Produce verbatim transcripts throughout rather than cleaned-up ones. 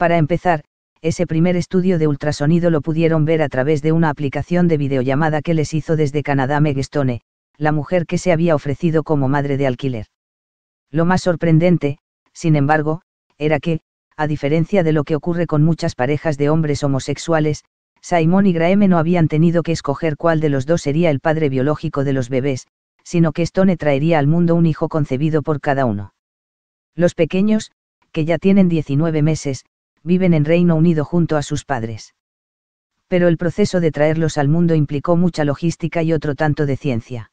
Para empezar, ese primer estudio de ultrasonido lo pudieron ver a través de una aplicación de videollamada que les hizo desde Canadá Meg Stone, la mujer que se había ofrecido como madre de alquiler. Lo más sorprendente, sin embargo, era que, a diferencia de lo que ocurre con muchas parejas de hombres homosexuales, Simon y Graeme no habían tenido que escoger cuál de los dos sería el padre biológico de los bebés, sino que Stone traería al mundo un hijo concebido por cada uno. Los pequeños, que ya tienen diecinueve meses, viven en Reino Unido junto a sus padres. Pero el proceso de traerlos al mundo implicó mucha logística y otro tanto de ciencia.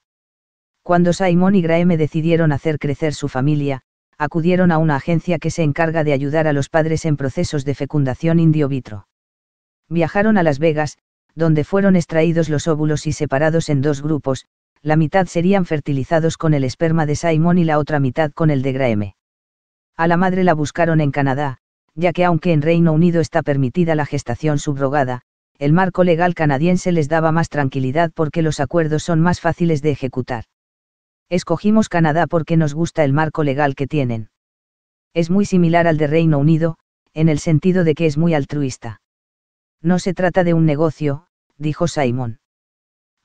Cuando Simon y Graeme decidieron hacer crecer su familia, acudieron a una agencia que se encarga de ayudar a los padres en procesos de fecundación in vitro. Viajaron a Las Vegas, donde fueron extraídos los óvulos y separados en dos grupos, la mitad serían fertilizados con el esperma de Simon y la otra mitad con el de Graeme. A la madre la buscaron en Canadá, ya que aunque en Reino Unido está permitida la gestación subrogada, el marco legal canadiense les daba más tranquilidad porque los acuerdos son más fáciles de ejecutar. Escogimos Canadá porque nos gusta el marco legal que tienen. Es muy similar al de Reino Unido, en el sentido de que es muy altruista. No se trata de un negocio, dijo Simon.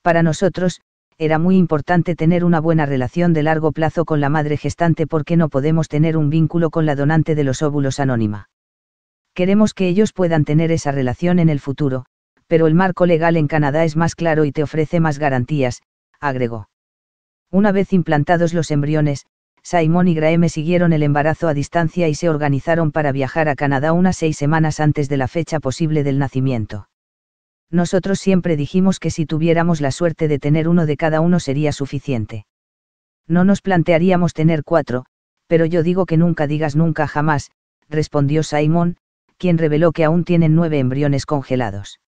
Para nosotros, era muy importante tener una buena relación de largo plazo con la madre gestante porque no podemos tener un vínculo con la donante de los óvulos anónima. Queremos que ellos puedan tener esa relación en el futuro, pero el marco legal en Canadá es más claro y te ofrece más garantías, agregó. Una vez implantados los embriones, Simon y Graeme siguieron el embarazo a distancia y se organizaron para viajar a Canadá unas seis semanas antes de la fecha posible del nacimiento. Nosotros siempre dijimos que si tuviéramos la suerte de tener uno de cada uno sería suficiente. No nos plantearíamos tener cuatro, pero yo digo que nunca digas nunca jamás, respondió Simon, quien reveló que aún tienen nueve embriones congelados.